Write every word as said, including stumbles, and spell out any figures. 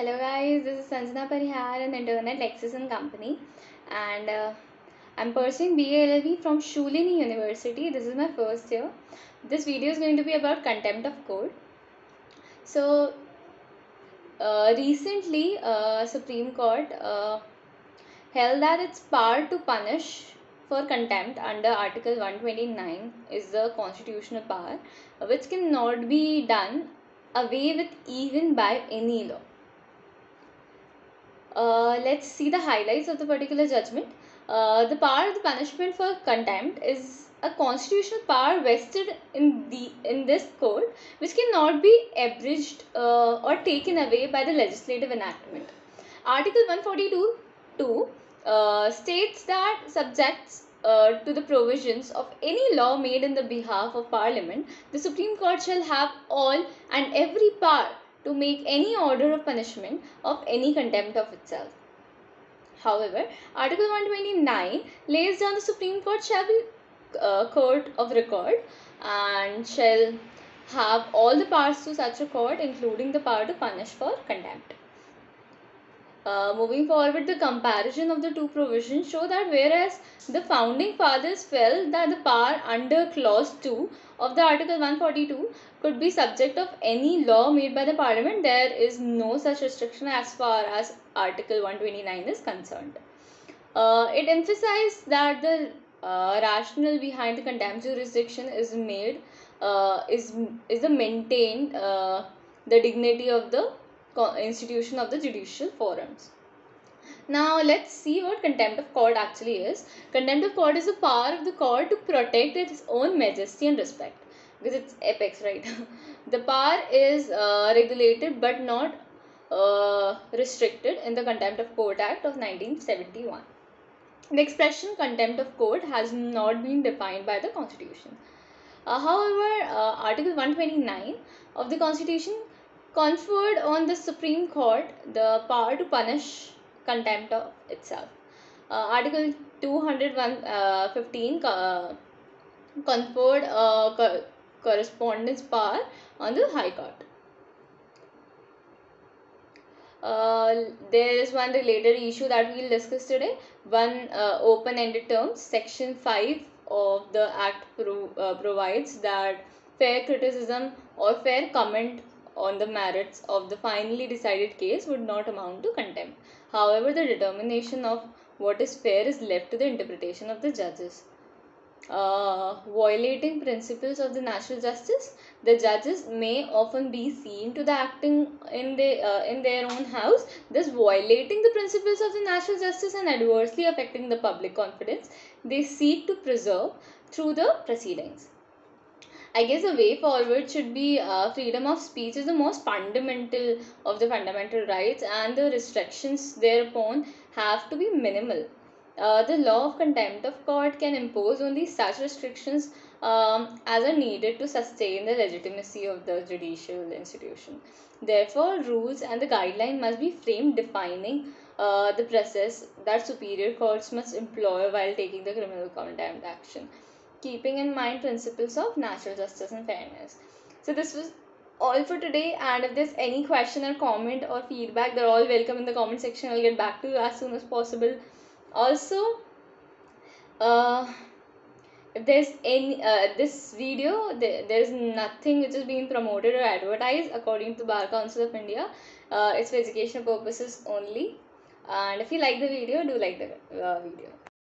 Hello guys, this is Sanjana Parihar, an intern at Lexis and Company, and uh, I'm pursuing B A L B from Shoolini University. This is my first year. This video is going to be about contempt of court. So uh, recently, uh, Supreme Court uh, held that its power to punish for contempt under Article one twenty-nine is the constitutional power, which cannot be done away with even by any law. Uh, let's see the highlights of the particular judgment. Uh, the power of the punishment for contempt is a constitutional power vested in the in this code, which cannot be abridged uh, or taken away by the legislative enactment. Article one forty-two two uh, states that subjects uh, to the provisions of any law made in the behalf of Parliament, the Supreme Court shall have all and every power to make any order of punishment of any contempt of itself. However, Article one twenty-nine lays down the Supreme Court shall be uh, court of record and shall have all the powers to such record, including the power to punish for contempt. Uh, moving forward, the comparison of the two provisions show that whereas the founding fathers felt that the power under clause two of the Article one forty-two could be subject of any law made by the Parliament, there is no such restriction as far as Article one twenty-nine is concerned. Uh, it emphasized that the uh, rationale behind the contempt jurisdiction is made uh, is is the maintained uh, the dignity of the institution of the judicial forums. Now let's see what contempt of court actually is. Contempt of court is the power of the court to protect its own majesty and respect, because it's apex, right? The power is uh, regulated but not uh, restricted in the Contempt of Court Act of nineteen seventy-one. The expression contempt of court has not been defined by the Constitution. Uh, however, uh, Article one twenty-nine of the Constitution conferred on the Supreme Court the power to punish contempt of itself. Uh, Article two fifteen uh, conferred uh, co correspondence power on the High Court. Uh, there is one related issue that we will discuss today. One uh, open-ended terms. Section five of the Act pro uh, provides that fair criticism or fair comment on the merits of the finally decided case would not amount to contempt. However, the determination of what is fair is left to the interpretation of the judges. Uh, violating principles of the natural justice, the judges may often be seen to the acting in, the, uh, in their own house, thus violating the principles of the natural justice and adversely affecting the public confidence they seek to preserve through the proceedings. I guess the way forward should be uh, freedom of speech is the most fundamental of the fundamental rights, and the restrictions thereupon have to be minimal. Uh, the law of contempt of court can impose only such restrictions um, as are needed to sustain the legitimacy of the judicial institution. Therefore, rules and the guideline must be framed defining uh, the process that superior courts must employ while taking the criminal contempt action, keeping in mind principles of natural justice and fairness. So this was all for today, and if there's any question or comment or feedback, they're all welcome in the comment section. I'll get back to you as soon as possible. Also, uh, if there's any uh, this video, there, there's nothing which is being promoted or advertised according to the Bar Council of India. Uh, it's for educational purposes only. And if you like the video, do like the uh, video.